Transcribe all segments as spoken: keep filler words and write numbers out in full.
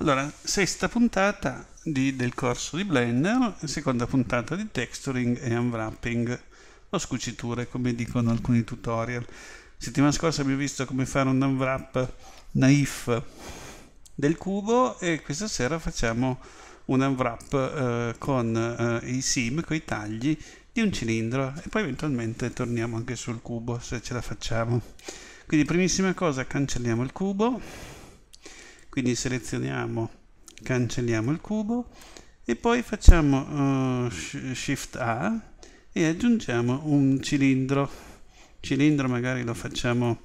Allora, sesta puntata di, del corso di Blender, seconda puntata di texturing e unwrapping o scuciture, come dicono alcuni tutorial. Settimana scorsa abbiamo visto come fare un unwrap naif del cubo e questa sera facciamo un unwrap eh, con eh, i seam, con i tagli di un cilindro, e poi eventualmente torniamo anche sul cubo se ce la facciamo. Quindi primissima cosa, cancelliamo il cubo. Quindi selezioniamo, cancelliamo il cubo e poi facciamo uh, Shift A e aggiungiamo un cilindro. Cilindro magari lo facciamo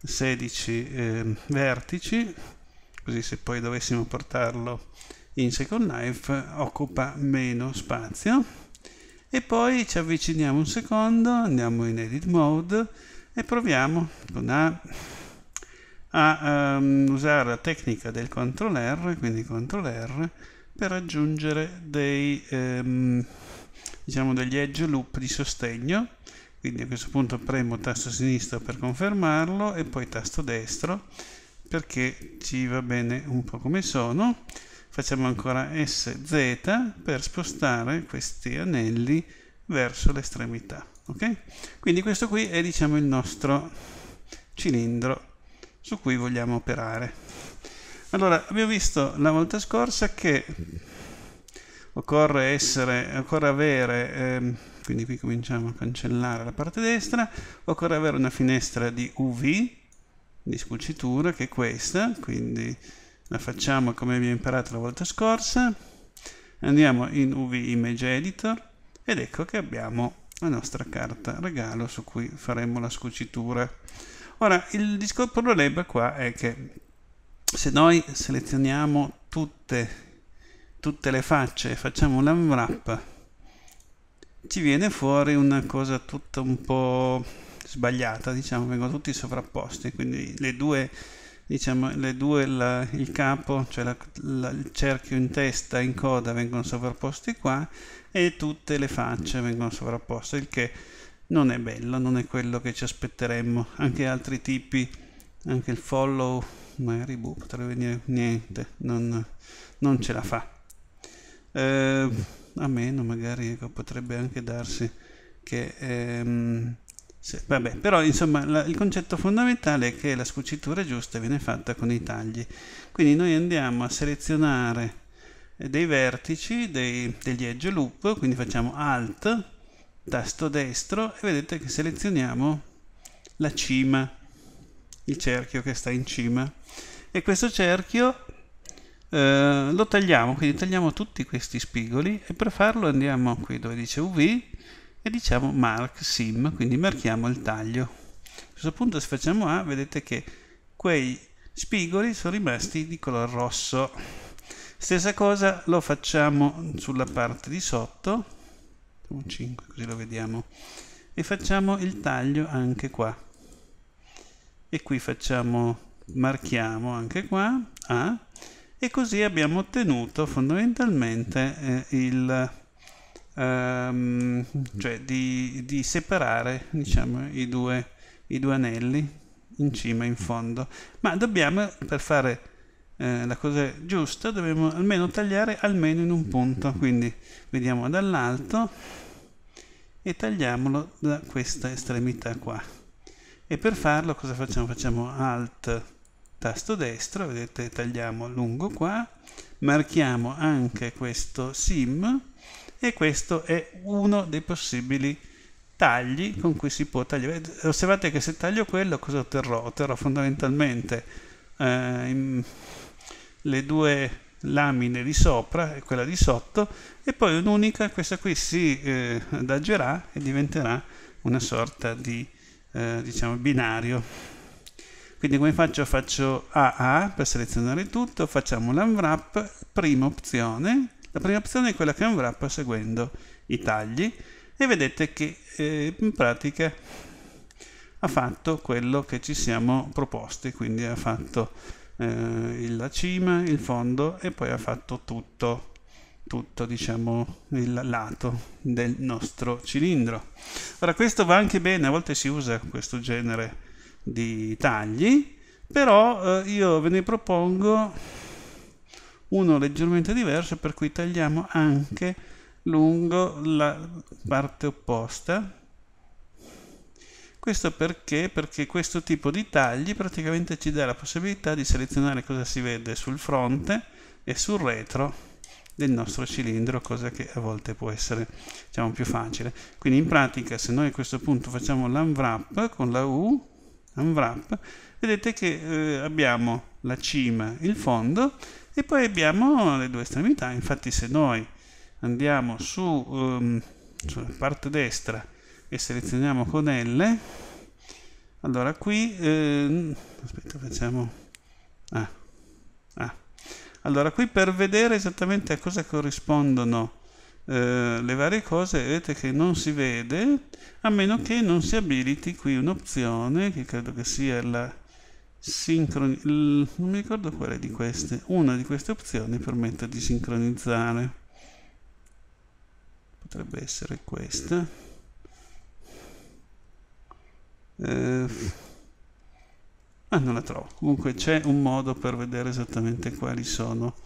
sedici eh, vertici, così se poi dovessimo portarlo in Second Life occupa meno spazio. E poi ci avviciniamo un secondo, andiamo in Edit Mode e proviamo con A a um, usare la tecnica del control R, quindi control R, per aggiungere dei, um, diciamo degli edge loop di sostegno. Quindi a questo punto premo tasto sinistro per confermarlo e poi tasto destro perché ci va bene un po' come sono. Facciamo ancora S Z per spostare questi anelli verso l'estremità. Okay? Quindi questo qui è, diciamo, il nostro cilindro su cui vogliamo operare. Allora, abbiamo visto la volta scorsa che occorre essere, occorre avere, ehm, quindi qui cominciamo a cancellare la parte destra, occorre avere una finestra di U V, di scucitura, che è questa, quindi la facciamo come abbiamo imparato la volta scorsa, andiamo in U V Image Editor ed ecco che abbiamo la nostra carta regalo su cui faremo la scucitura. Ora, il discorso problema qua è che se noi selezioniamo tutte, tutte le facce e facciamo l'unwrap, ci viene fuori una cosa tutta un po' sbagliata, diciamo, vengono tutti sovrapposti, quindi le due, diciamo, le due la, il capo, cioè la, la, il cerchio in testa e in coda vengono sovrapposti qua e tutte le facce vengono sovrapposte, il che non è bello, non è quello che ci aspetteremmo. Anche altri tipi, anche il follow, magari boh, potrebbe venire niente, non, non ce la fa. Eh, a meno magari, ecco, potrebbe anche darsi che... Ehm, se, vabbè, però insomma la, il concetto fondamentale è che la scucitura giusta viene fatta con i tagli. Quindi noi andiamo a selezionare dei vertici, dei, degli edge loop, quindi facciamo Alt, tasto destro e vedete che selezioniamo la cima, il cerchio che sta in cima, e questo cerchio eh, lo tagliamo, quindi tagliamo tutti questi spigoli e per farlo andiamo qui dove dice U V e diciamo Mark Seam, quindi marchiamo il taglio. A questo punto se facciamo A vedete che quei spigoli sono rimasti di color rosso. Stessa cosa lo facciamo sulla parte di sotto, cinque, così lo vediamo, e facciamo il taglio anche qua e qui facciamo, marchiamo anche qua A, e così abbiamo ottenuto fondamentalmente eh, il ehm, cioè di, di separare, diciamo, i due, i due anelli in cima e in fondo. Ma dobbiamo, per fare Eh, la cosa giusta, dobbiamo almeno tagliare almeno in un punto, quindi vediamo dall'alto e tagliamolo da questa estremità qua, e per farlo cosa facciamo? Facciamo Alt, tasto destro, vedete, tagliamo lungo qua, marchiamo anche questo seam, e questo è uno dei possibili tagli con cui si può tagliare. Osservate che se taglio quello cosa otterrò? Otterrò fondamentalmente eh, le due lamine di sopra e quella di sotto, e poi un'unica, questa qui si eh, adagerà e diventerà una sorta di eh, diciamo binario. Quindi come faccio? Faccio A A per selezionare tutto, facciamo l'unwrap, prima opzione, la prima opzione è quella che unwrap seguendo i tagli, e vedete che eh, in pratica ha fatto quello che ci siamo proposti, quindi ha fatto Eh, la cima, il fondo, e poi ha fatto tutto tutto diciamo il lato del nostro cilindro. Ora questo va anche bene, a volte si usa questo genere di tagli, però eh, io ve ne propongo uno leggermente diverso, per cui tagliamo anche lungo la parte opposta. Questo perché? Perché questo tipo di tagli praticamente ci dà la possibilità di selezionare cosa si vede sul fronte e sul retro del nostro cilindro, cosa che a volte può essere, diciamo, più facile. Quindi in pratica, se noi a questo punto facciamo l'unwrap con la U, unwrap, vedete che eh, abbiamo la cima, il fondo, e poi abbiamo le due estremità. Infatti se noi andiamo su um, sulla parte destra e selezioniamo con L, allora qui eh, aspetta, facciamo ah, ah. Allora qui, per vedere esattamente a cosa corrispondono eh, le varie cose, vedete che non si vede, a meno che non si abiliti qui un'opzione che credo che sia la sincroni, non mi ricordo quale di queste, una di queste opzioni permette di sincronizzare, potrebbe essere questa, eh, ah, non la trovo. Comunque c'è un modo per vedere esattamente quali sono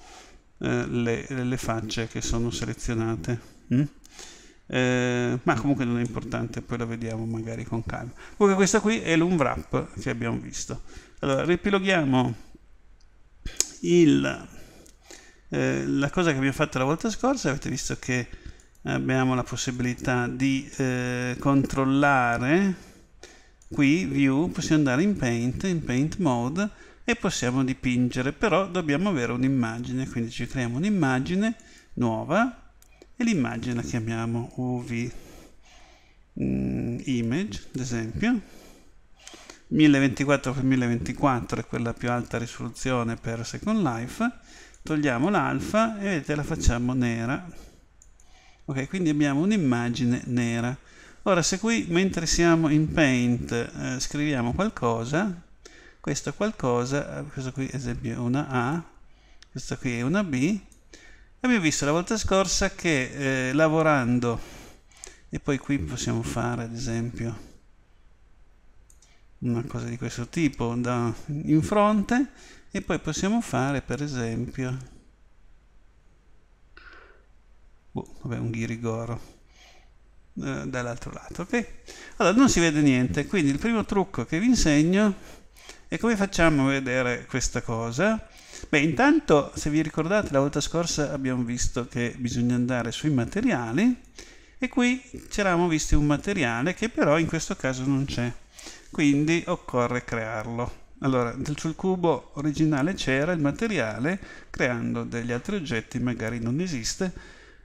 eh, le, le facce che sono selezionate, mm? Eh, ma comunque non è importante, poi la vediamo magari con calma. Comunque questa qui è l'unwrap che abbiamo visto. Allora, ripiloghiamo il, eh, la cosa che abbiamo fatto la volta scorsa. Avete visto che abbiamo la possibilità di eh, controllare qui View, possiamo andare in Paint, in Paint Mode, e possiamo dipingere, però dobbiamo avere un'immagine, quindi ci creiamo un'immagine nuova e l'immagine la chiamiamo U V mm, Image, ad esempio. mille ventiquattro per mille ventiquattro è quella più alta risoluzione per Second Life. Togliamo l'alfa e vedete, la facciamo nera. Ok, quindi abbiamo un'immagine nera. Ora, se qui mentre siamo in Paint eh, scriviamo qualcosa, questo qualcosa, questo qui ad esempio è una A, questo qui è una B, abbiamo visto la volta scorsa che eh, lavorando, e poi qui possiamo fare ad esempio una cosa di questo tipo da in fronte, e poi possiamo fare per esempio boh, vabbè, un ghirigoro eh, dall'altro lato. Ok, allora non si vede niente, quindi il primo trucco che vi insegno è come facciamo a vedere questa cosa. Beh, intanto, se vi ricordate, la volta scorsa abbiamo visto che bisogna andare sui materiali, e qui c'eravamo visti un materiale che però in questo caso non c'è, quindi occorre crearlo. Allora, sul cubo originale c'era il materiale, creando degli altri oggetti magari non esiste,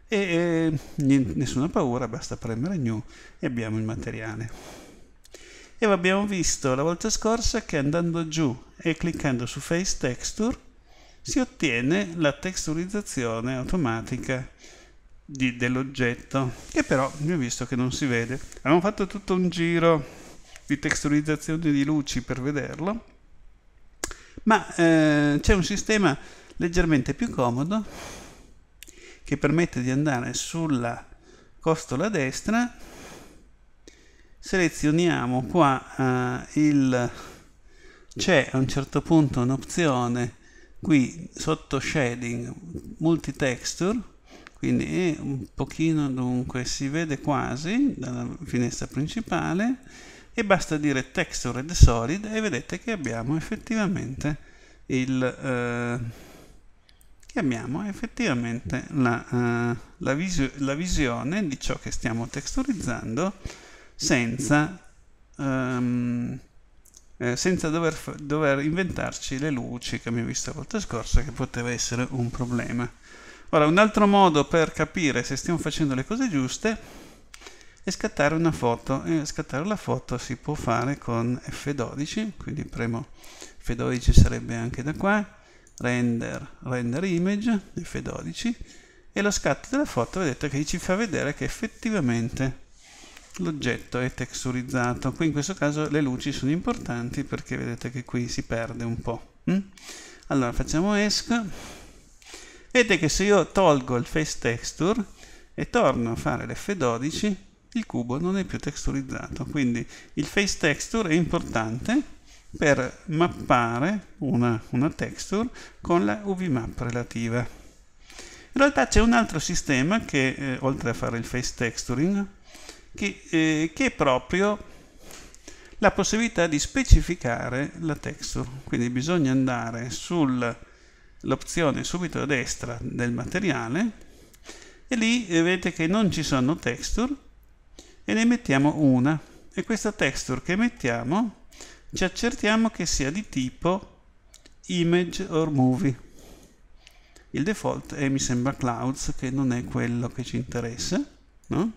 e eh, nessuna paura, basta premere New e abbiamo il materiale. E abbiamo visto la volta scorsa che andando giù e cliccando su Face Texture si ottiene la texturizzazione automatica dell'oggetto, che però abbiamo visto che non si vede. Abbiamo fatto tutto un giro di texturizzazione di luci per vederlo, ma eh, c'è un sistema leggermente più comodo che permette di andare sulla costola destra, selezioniamo qua eh, il c'è a un certo punto un'opzione qui sotto Shading Multitexture, quindi è un pochino, dunque si vede quasi dalla finestra principale, e basta dire Texture and Solid e vedete che abbiamo effettivamente il eh, che abbiamo effettivamente la, eh, la, vis la visione di ciò che stiamo texturizzando senza um, eh, senza dover, dover inventarci le luci che abbiamo visto la volta scorsa, che poteva essere un problema. Ora, un altro modo per capire se stiamo facendo le cose giuste e scattare una foto, e scattare la foto si può fare con F dodici, quindi premo F dodici, sarebbe anche da qua, render, render image, F dodici, e lo scatto della foto vedete che ci fa vedere che effettivamente l'oggetto è texturizzato. Qui in questo caso le luci sono importanti, perché vedete che qui si perde un po'. Allora facciamo ESC, vedete che se io tolgo il face texture e torno a fare l'F dodici, il cubo non è più texturizzato, quindi il face texture è importante per mappare una, una texture con la U V map relativa. In realtà c'è un altro sistema che, eh, oltre a fare il face texturing, che, eh, che è proprio la possibilità di specificare la texture. Quindi bisogna andare sull'opzione subito a destra del materiale e lì eh, vedete che non ci sono texture e ne mettiamo una. E questa texture che mettiamo ci accertiamo che sia di tipo image or movie. Il default è, mi sembra, clouds, che non è quello che ci interessa, no?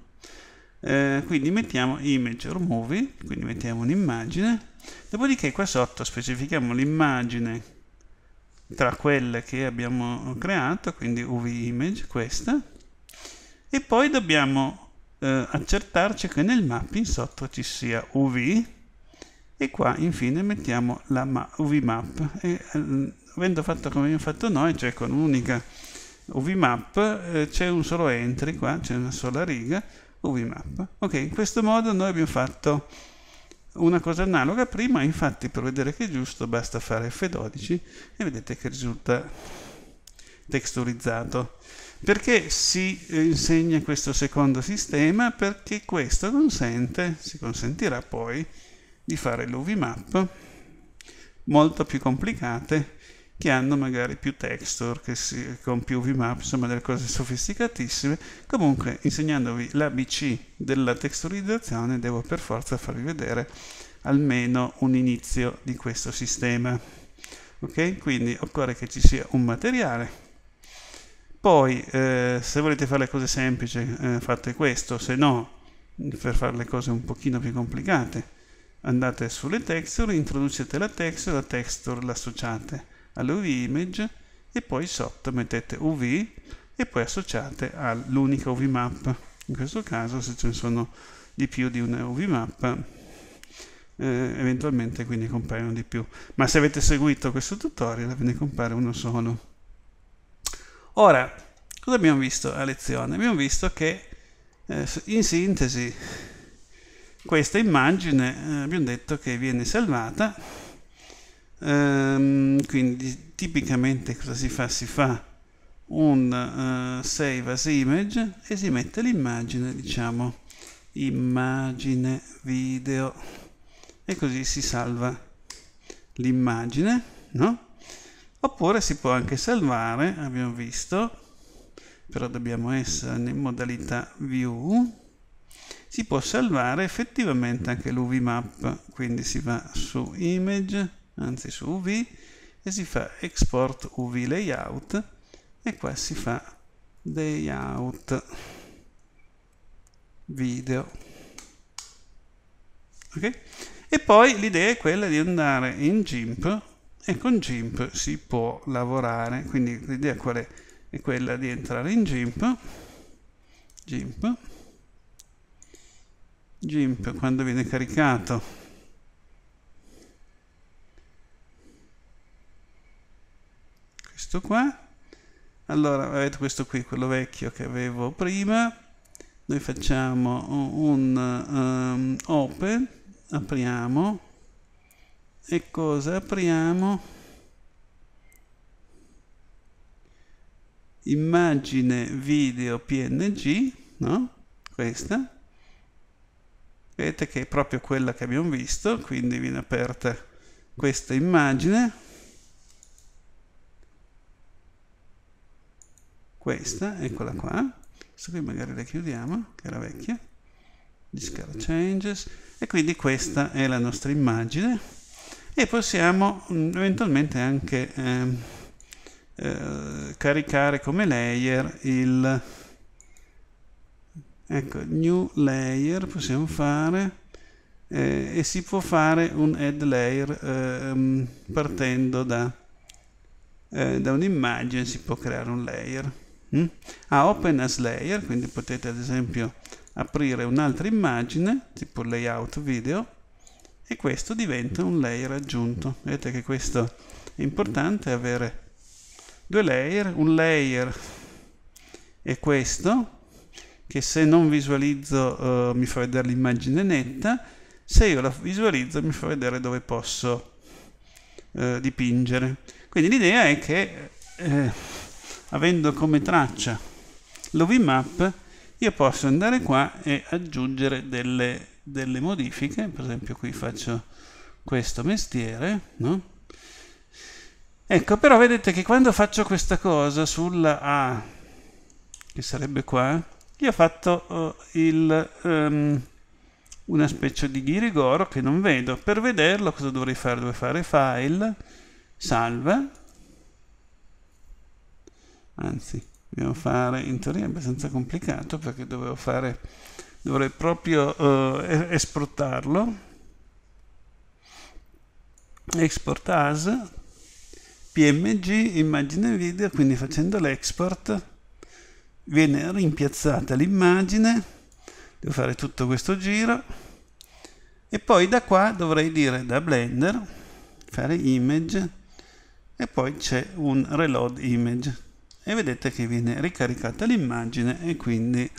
Eh, quindi mettiamo image or movie, quindi mettiamo un'immagine, dopodiché qua sotto specifichiamo l'immagine tra quelle che abbiamo creato, quindi U V image, questa, e poi dobbiamo eh, accertarci che nel mapping sotto ci sia U V. E qua infine mettiamo la U V map e eh, avendo fatto come abbiamo fatto noi, cioè con un'unica U V map, eh, c'è un solo entry qua, c'è una sola riga U V map. Ok, in questo modo noi abbiamo fatto una cosa analoga prima, infatti per vedere che è giusto basta fare F dodici e vedete che risulta texturizzato. Perché si insegna questo secondo sistema? Perché questo consente, si consentirà poi di fare le U V map molto più complicate, che hanno magari più texture, che si, con più U V map, insomma delle cose sofisticatissime. Comunque, insegnandovi l'A B C della texturizzazione, devo per forza farvi vedere almeno un inizio di questo sistema. Ok? Quindi occorre che ci sia un materiale. Poi, eh, se volete fare le cose semplici, eh, fate questo, se no, per fare le cose un pochino più complicate, andate sulle texture, introducete la texture, la texture l'associate all'U V image e poi sotto mettete U V e poi associate all'unica U V map. In questo caso, se ce ne sono di più di una U V map, eh, eventualmente quindi compaiono di più. Ma se avete seguito questo tutorial, ve ne compare uno solo. Ora, cosa abbiamo visto a lezione? Abbiamo visto che, eh, in sintesi, questa immagine eh, abbiamo detto che viene salvata, ehm, quindi tipicamente cosa si fa? Si fa un eh, save as image e si mette l'immagine, diciamo immagine video, e così si salva l'immagine, no? Oppure si può anche salvare, abbiamo visto, però dobbiamo essere in modalità view. Si può salvare effettivamente anche l'U V map, quindi si va su image, anzi su U V, e si fa export U V layout e qua si fa layout video. Ok? E poi l'idea è quella di andare in GIMP e con GIMP si può lavorare, quindi l'idea qual è? È quella di entrare in GIMP, GIMP GIMP quando viene caricato questo qua, allora avete questo qui, quello vecchio che avevo prima, noi facciamo un um, open, apriamo, e cosa apriamo? Immagine video P N G, no? Questa. Vedete che è proprio quella che abbiamo visto, quindi viene aperta questa immagine, questa, eccola qua, questa qui magari la chiudiamo, che era vecchia, discard changes, e quindi questa è la nostra immagine, e possiamo eventualmente anche eh, eh, caricare come layer il... Ecco, new layer possiamo fare eh, e si può fare un add layer ehm, partendo da, eh, da un'immagine, si può creare un layer. Mm? Ah, open as layer, quindi potete ad esempio aprire un'altra immagine, tipo layout video, e questo diventa un layer aggiunto. Vedete che questo è importante, avere due layer, un layer è questo, che se non visualizzo eh, mi fa vedere l'immagine netta, se io la visualizzo mi fa vedere dove posso eh, dipingere. Quindi l'idea è che eh, avendo come traccia l'U V Map io posso andare qua e aggiungere delle, delle modifiche. Per esempio qui faccio questo mestiere, no? Ecco, però vedete che quando faccio questa cosa sulla A, che sarebbe qua, io ho fatto oh, il, um, una specie di ghirigoro che non vedo. Per vederlo cosa dovrei fare? Dovrei fare file, salva, anzi dobbiamo fare, in teoria è abbastanza complicato perché dovevo fare, dovrei proprio uh, esportarlo, export as, P M G, immagine video, quindi facendo l'export viene rimpiazzata l'immagine, devo fare tutto questo giro e poi da qua dovrei dire da Blender, fare image e poi c'è un reload image. E vedete che viene ricaricata l'immagine e quindi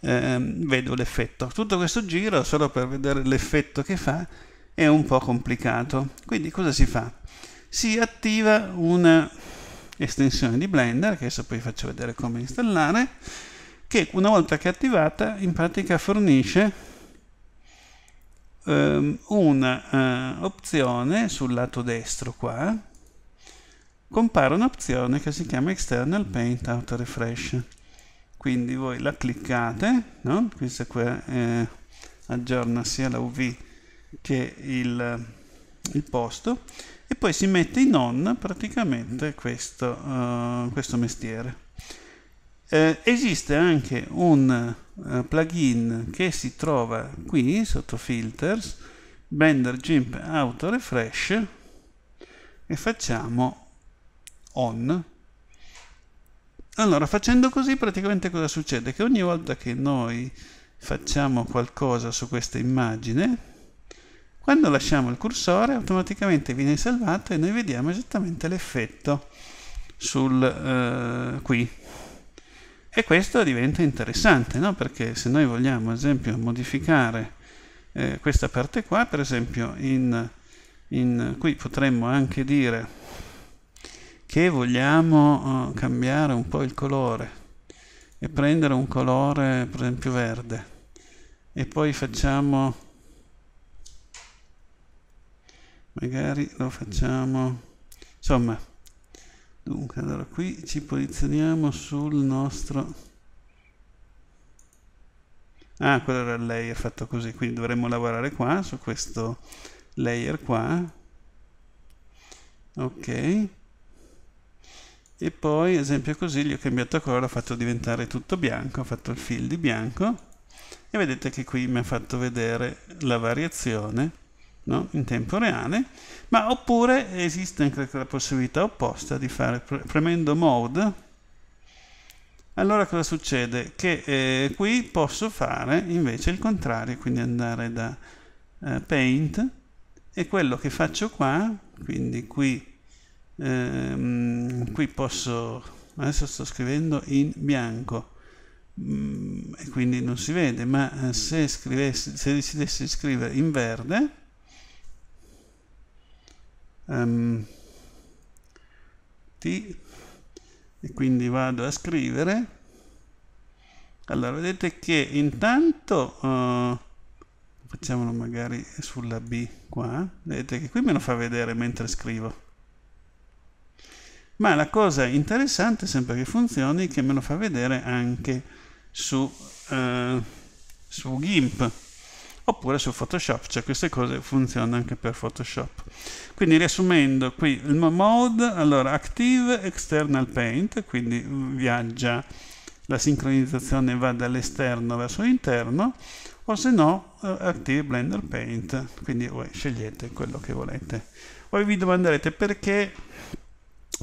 ehm, vedo l'effetto. Tutto questo giro, solo per vedere l'effetto che fa, è un po' complicato. Quindi cosa si fa? Si attiva una estensione di Blender, che adesso poi faccio vedere come installare, che una volta che è attivata in pratica fornisce ehm, un'opzione eh, sul lato destro qua, compare un'opzione che si chiama External Paint Auto Refresh. Quindi voi la cliccate, no? Questa qua eh, aggiorna sia la U V che il, il posto e poi si mette in on praticamente questo, uh, questo mestiere. Eh, esiste anche un uh, plugin che si trova qui sotto Filters, Blender GIMP Auto Refresh, e facciamo on. Allora, facendo così praticamente cosa succede? Che ogni volta che noi facciamo qualcosa su questa immagine, quando lasciamo il cursore automaticamente viene salvato e noi vediamo esattamente l'effetto sul eh, qui. E questo diventa interessante, no? Perché se noi vogliamo ad esempio modificare eh, questa parte qua, per esempio in, in qui potremmo anche dire che vogliamo uh, cambiare un po' il colore e prendere un colore per esempio verde e poi facciamo magari lo facciamo insomma dunque allora qui ci posizioniamo sul nostro ah quello era il layer fatto così, quindi dovremmo lavorare qua su questo layer qua, ok. E poi, ad esempio così, gli ho cambiato colore, ho fatto diventare tutto bianco, ho fatto il fill di bianco e vedete che qui mi ha fatto vedere la variazione, no? In tempo reale. Ma oppure esiste anche la possibilità opposta di fare, premendo mode, allora cosa succede? Che eh, qui posso fare invece il contrario, quindi andare da eh, paint e quello che faccio qua, quindi qui Ehm, qui posso, adesso sto scrivendo in bianco mm, e quindi non si vede, ma se, scrivessi, se decidessi di scrivere in verde um, T e quindi vado a scrivere, allora vedete che intanto uh, facciamolo magari sulla B qua, vedete che qui me lo fa vedere mentre scrivo. Ma la cosa interessante, sempre che funzioni, che me lo fa vedere anche su, eh, su GIMP oppure su Photoshop, cioè queste cose funzionano anche per Photoshop. Quindi riassumendo qui il mode, allora Active External Paint, quindi viaggia, la sincronizzazione va dall'esterno verso l'interno, o se no eh, Active Blender Paint, quindi voi scegliete quello che volete. Poi vi domanderete perché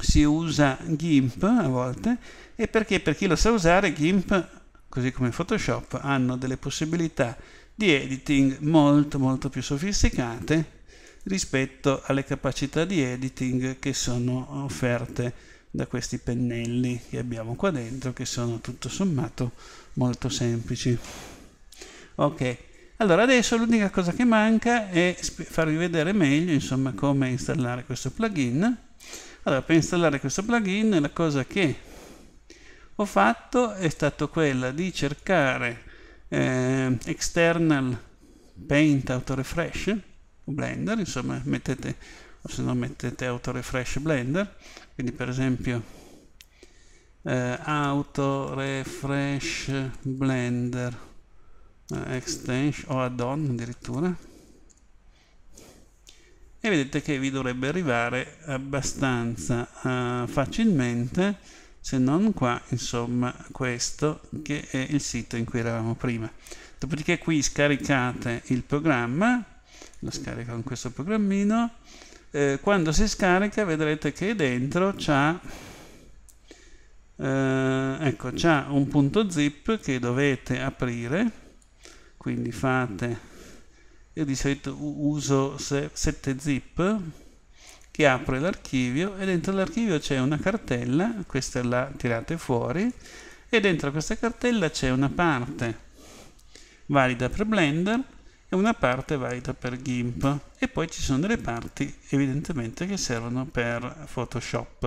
si usa GIMP a volte e perché per chi lo sa usare GIMP, così come Photoshop, hanno delle possibilità di editing molto molto più sofisticate rispetto alle capacità di editing che sono offerte da questi pennelli che abbiamo qua dentro, che sono tutto sommato molto semplici. Ok, Allora adesso l'unica cosa che manca è farvi vedere meglio, insomma, come installare questo plugin. Allora, per installare questo plugin la cosa che ho fatto è stata quella di cercare eh, External Paint Auto Refresh Blender, insomma mettete, o se no mettete Auto Refresh Blender, quindi per esempio eh, Auto Refresh Blender eh, Extension o add-on addirittura, e vedete che vi dovrebbe arrivare abbastanza eh, facilmente, se non qua, insomma, questo che è il sito in cui eravamo prima. Dopodiché qui scaricate il programma, lo scarico con questo programmino. Eh, quando si scarica vedrete che dentro c'ha eh, ecco, c'ha un punto zip che dovete aprire, quindi fate, io di solito uso sette zip, che apre l'archivio, e dentro l'archivio c'è una cartella, questa la tirate fuori, e dentro questa cartella c'è una parte valida per Blender, una parte valida per GIMP, e poi ci sono delle parti evidentemente che servono per Photoshop.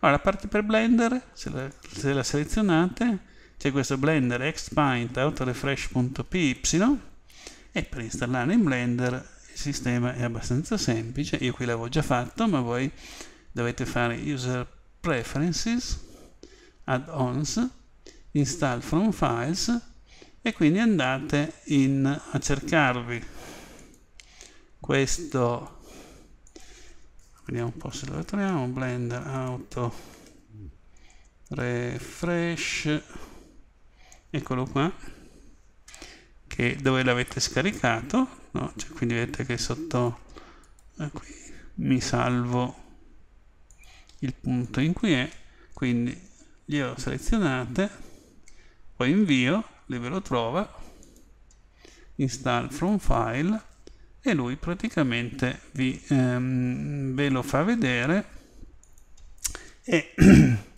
Allora, la parte per Blender, se la, se la selezionate, c'è questo Blender expaint punto autorefresh punto p y, e per installare in Blender il sistema è abbastanza semplice. Io qui l'avevo già fatto, ma voi dovete fare User Preferences, Add-ons, Install from Files, e quindi andate in, a cercarvi questo, vediamo un po' se lo troviamo, Blender Auto Refresh, eccolo qua, che dove l'avete scaricato, no? Cioè, quindi vedete che sotto eh, qui mi salvo il punto in cui è, quindi glielo selezionate, poi invio, lì ve lo trova, install from file, e lui praticamente vi, ehm, ve lo fa vedere, e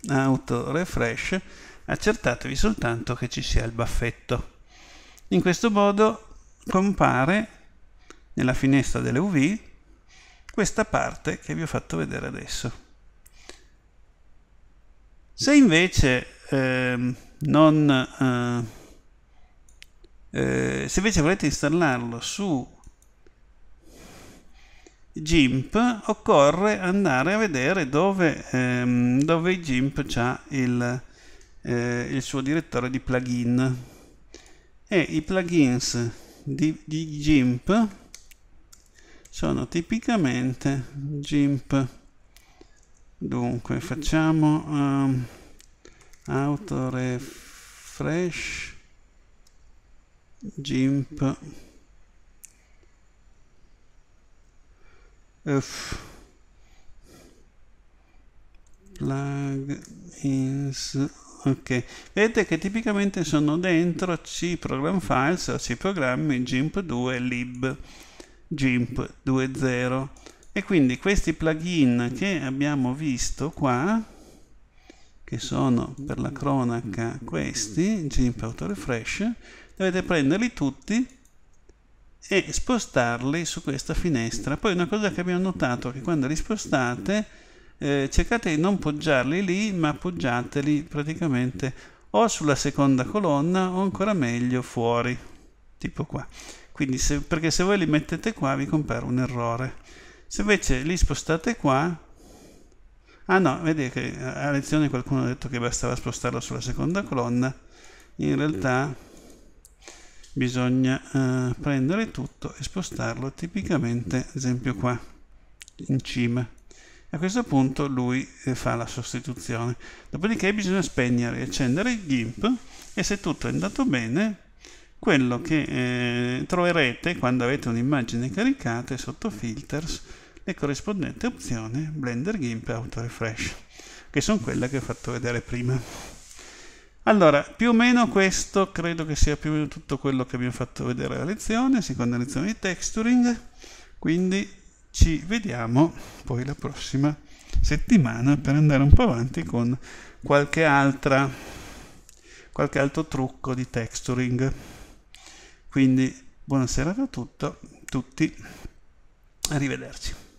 auto refresh, accertatevi soltanto che ci sia il baffetto. In questo modo compare nella finestra delle U V questa parte che vi ho fatto vedere adesso. Se invece ehm, non eh, Eh, se invece volete installarlo su GIMP, occorre andare a vedere dove, ehm, dove GIMP ha il, eh, il suo direttore di plugin, e i plugins di, di GIMP sono tipicamente GIMP, dunque facciamo um, autorefresh GIMP F plugins, ok, vedete che tipicamente sono dentro C program files o C programmi GIMP due lib GIMP due punto zero, e quindi questi plugin che abbiamo visto qua, che sono per la cronaca questi GIMP autorefresh, dovete prenderli tutti e spostarli su questa finestra. Poi una cosa che abbiamo notato è che quando li spostate eh, cercate di non poggiarli lì, ma poggiateli praticamente o sulla seconda colonna o ancora meglio fuori, tipo qua. Quindi se, perché se voi li mettete qua vi compare un errore. Se invece li spostate qua, ah no, vedete che a lezione qualcuno ha detto che bastava spostarlo sulla seconda colonna, in realtà bisogna eh, prendere tutto e spostarlo tipicamente, ad esempio qua in cima. A questo punto lui eh, fa la sostituzione, dopodiché bisogna spegnere e accendere il GIMP, e se tutto è andato bene, quello che eh, troverete quando avete un'immagine caricata è sotto filters le corrispondenti opzioni Blender GIMP Auto Refresh, che sono quelle che ho fatto vedere prima. Allora, più o meno questo credo che sia più o meno tutto quello che abbiamo fatto vedere alla lezione, seconda lezione di texturing, quindi ci vediamo poi la prossima settimana per andare un po' avanti con qualche altra, qualche altro trucco di texturing. Quindi Buonasera a tutto, tutti, arrivederci.